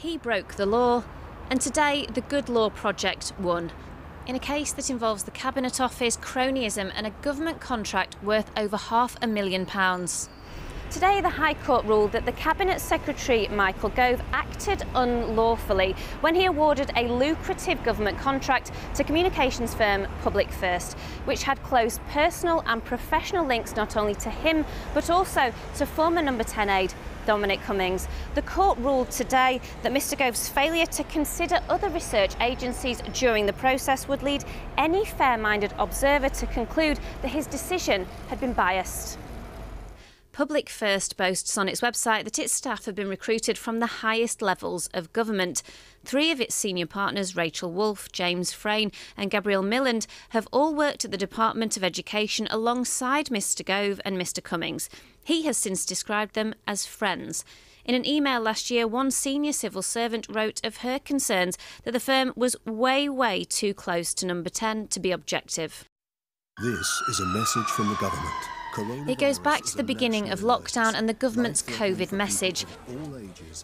He broke the law, and today the Good Law Project won, in a case that involves the Cabinet Office, cronyism and a government contract worth over £500,000. Today, the High Court ruled that the Cabinet Secretary, Michael Gove, acted unlawfully when he awarded a lucrative government contract to communications firm Public First, which had close personal and professional links not only to him, but also to former Number 10 aide, Dominic Cummings. The court ruled today that Mr Gove's failure to consider other research agencies during the process would lead any fair-minded observer to conclude that his decision had been biased. Public First boasts on its website that its staff have been recruited from the highest levels of government. Three of its senior partners, Rachel Wolfe, James Frayne and Gabrielle Milland, have all worked at the Department of Education alongside Mr Gove and Mr Cummings. He has since described them as friends. In an email last year, one senior civil servant wrote of her concerns that the firm was way too close to Number 10 to be objective. This is a message from the government. It goes back to the beginning of lockdown and the government's COVID message.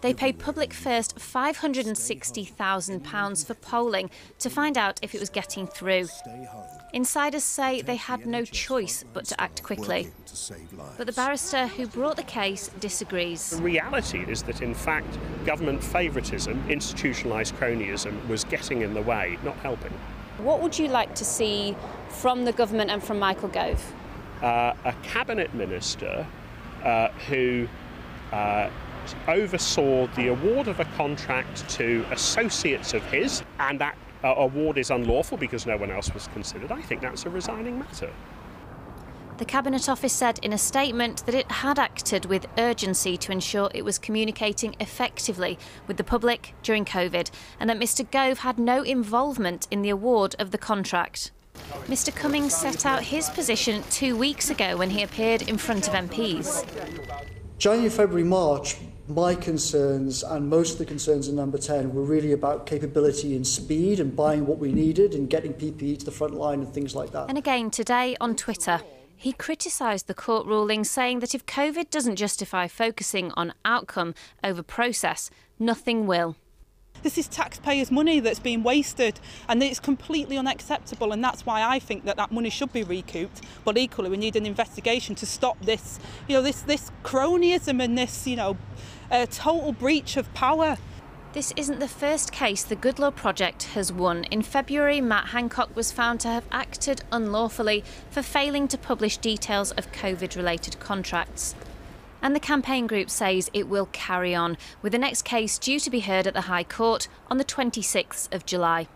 They pay Public First £560,000 for polling to find out if it was getting through. Insiders say they had no choice but to act quickly. But the barrister who brought the case disagrees. The reality is that, in fact, government favouritism, institutionalised cronyism, was getting in the way, not helping. What would you like to see from the government and from Michael Gove? A cabinet minister who oversaw the award of a contract to associates of his, and that award is unlawful because no one else was considered. I think that's a resigning matter. The Cabinet Office said in a statement that it had acted with urgency to ensure it was communicating effectively with the public during COVID, and that Mr Gove had no involvement in the award of the contract. Mr Cummings set out his position 2 weeks ago when he appeared in front of MPs. January, February, March, my concerns and most of the concerns in Number 10 were really about capability and speed and buying what we needed and getting PPE to the front line and things like that. And again today on Twitter, he criticised the court ruling, saying that if COVID doesn't justify focusing on outcome over process, nothing will. This is taxpayers' money that's being wasted, and it's completely unacceptable, and that's why I think that money should be recouped. But equally, we need an investigation to stop this, this cronyism and this, total breach of power. This isn't the first case the Good Law Project has won. In February, Matt Hancock was found to have acted unlawfully for failing to publish details of COVID-related contracts. And the campaign group says it will carry on, with the next case due to be heard at the High Court on the 26th of July.